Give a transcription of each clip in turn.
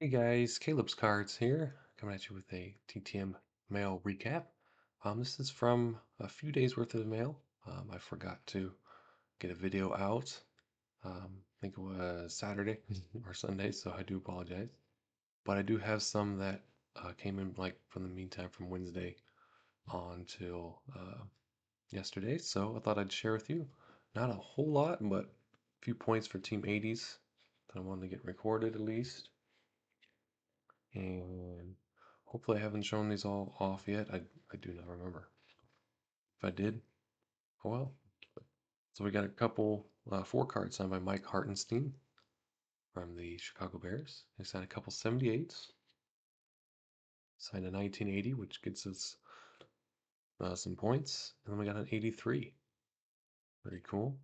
Hey guys, Caleb's Cards here, coming at you with a TTM mail recap. This is from a few days worth of mail. I forgot to get a video out. I think it was Saturday or Sunday, so I do apologize. But I do have some that came in like from the meantime from Wednesday on till yesterday, so I thought I'd share with you. Not a whole lot, but a few points for Team 80s that I wanted to get recorded at least. And hopefully I haven't shown these all off yet. I do not remember. If I did, oh well. So we got a couple, 4 cards signed by Mike Hartenstein from the Chicago Bears. He signed a couple 78s. Signed a 1980, which gets us some points. And then we got an 83. Pretty cool.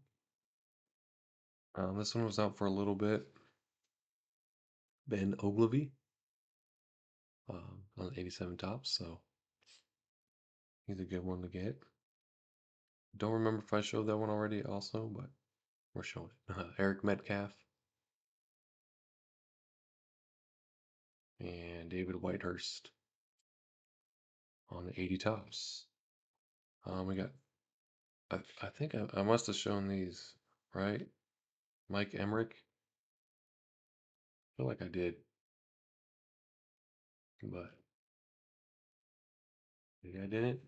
This one was out for a little bit. Ben Ogilvie. On 87 tops, so he's a good one to get. Don't remember if I showed that one already also, but we're showing it. Eric Metcalf. And David Whitehurst on 80 tops. We got, I think I must have shown these, right? Mike Emrick. I feel like I did. But maybe I didn't.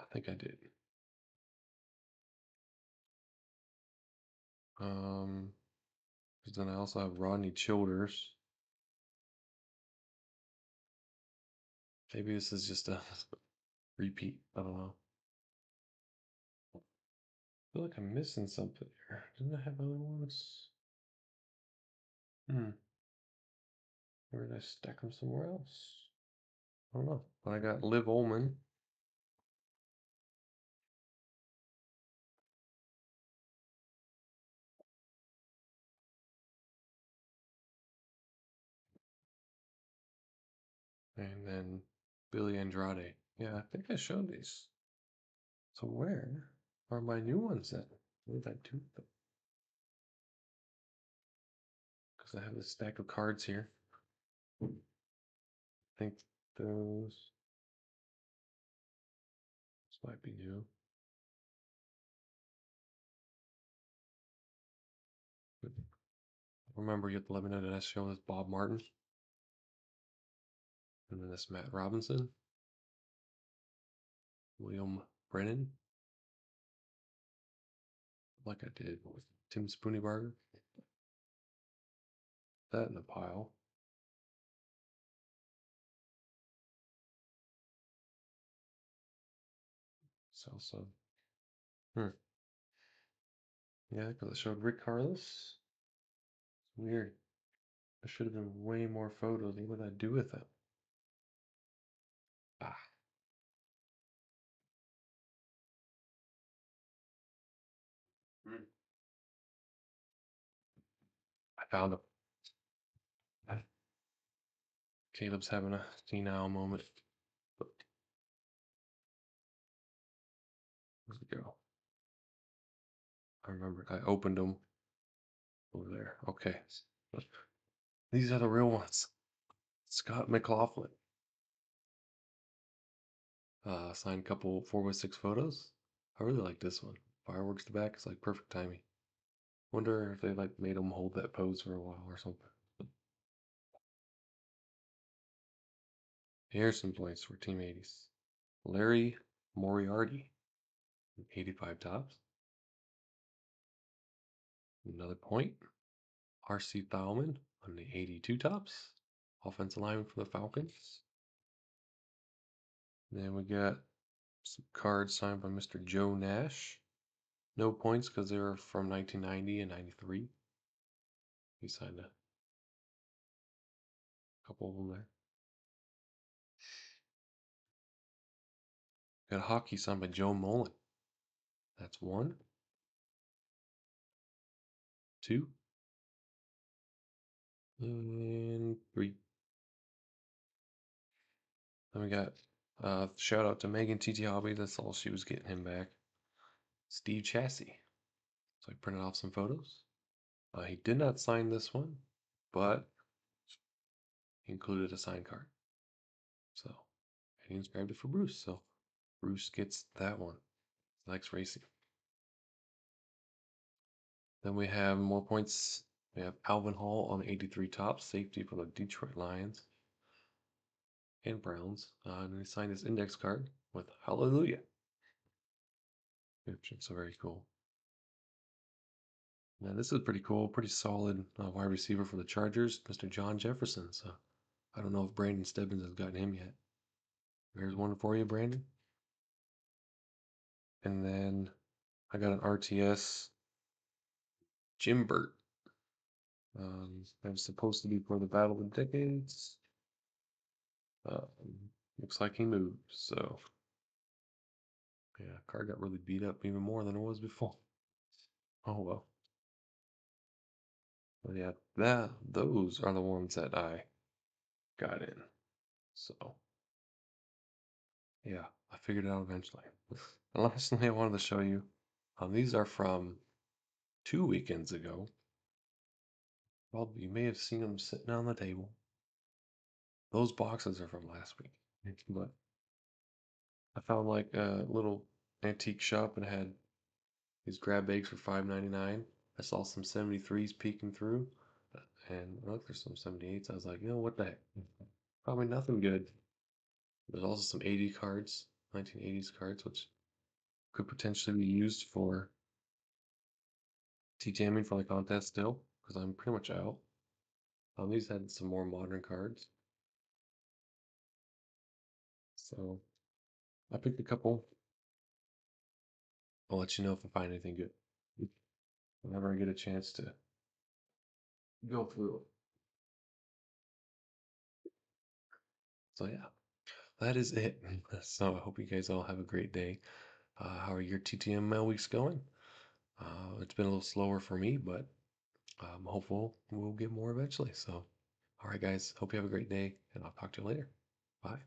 I think I did. Because then I also have Rodney Childers. Maybe this is just a repeat. I don't know. I feel like I'm missing something here. Didn't I have other ones? Or did I stack them somewhere else? I don't know. But I got Liv Ullman. And then Billy Andrade. Yeah, I think I showed these. So where are my new ones then? Where did I do them? Because I have this stack of cards here. I think those might be new. But remember, you have to let me know that I show this Bob Martin. And then this Matt Robinson. William Brennan. Like I did with Tim Spoonie. That in a pile. Also, yeah, because I showed Rick Carlos. It's weird. There should have been way more photos. What did I do with them? I found them. Caleb's having a senile moment. Go. I remember I opened them over there. Okay. These are the real ones. Scott McLaughlin. Signed a couple 4x6 photos. I really like this one. Fireworks to back. It's like perfect timing. Wonder if they like made them hold that pose for a while or something. Here's some points for Team 80s. Larry Moriarty. 85 tops. Another point. R.C. Thalman on the 82 tops. Offensive lineman for the Falcons. Then we got some cards signed by Mr. Joe Nash. No points because they were from 1990 and 93. He signed a couple of them there. Got a hockey signed by Joe Mullen. That's 1, 2, and 3. Then we got a shout out to Megan TT Hobby. That's all she was getting him back. Steve Chassie. So I printed off some photos. He did not sign this one. but he included a signed card. So, and he inscribed it for Bruce. So Bruce gets that one. He likes racing. Then we have more points. We have Alvin Hall on 83 tops, safety for the Detroit Lions and Browns. And he signed his index card with Hallelujah. Which is very cool. Now this is pretty cool, pretty solid wide receiver for the Chargers, Mr. John Jefferson. So I don't know if Brandon Stebbins has gotten him yet. There's one for you, Brandon. And then I got an RTS, Jim Burt. That was supposed to be for the Battle of the Decades. Looks like he moved, so yeah, card got really beat up even more than it was before. Oh well. But yeah, those are the ones that I got in. So yeah, I figured it out eventually. And lastly, I wanted to show you. These are from 2 weekends ago. Well, you may have seen them sitting on the table. Those boxes are from last week. But I found like a little antique shop and had these grab bags for $5.99. I saw some 73s peeking through, and look, there's some 78s. I was like, you know, what the heck? Probably nothing good. There's also some 80 cards, 1980s cards, which could potentially be used for TTMing for the contest still, because I'm pretty much out. These had some more modern cards. So I picked a couple. I'll let you know if I find anything good. Whenever I get a chance to go through it. So yeah, that is it. So I hope you guys all have a great day. How are your TTM mail weeks going? It's been a little slower for me, but I'm hopeful we'll get more eventually. So all right, guys, hope you have a great day, and I'll talk to you later. Bye.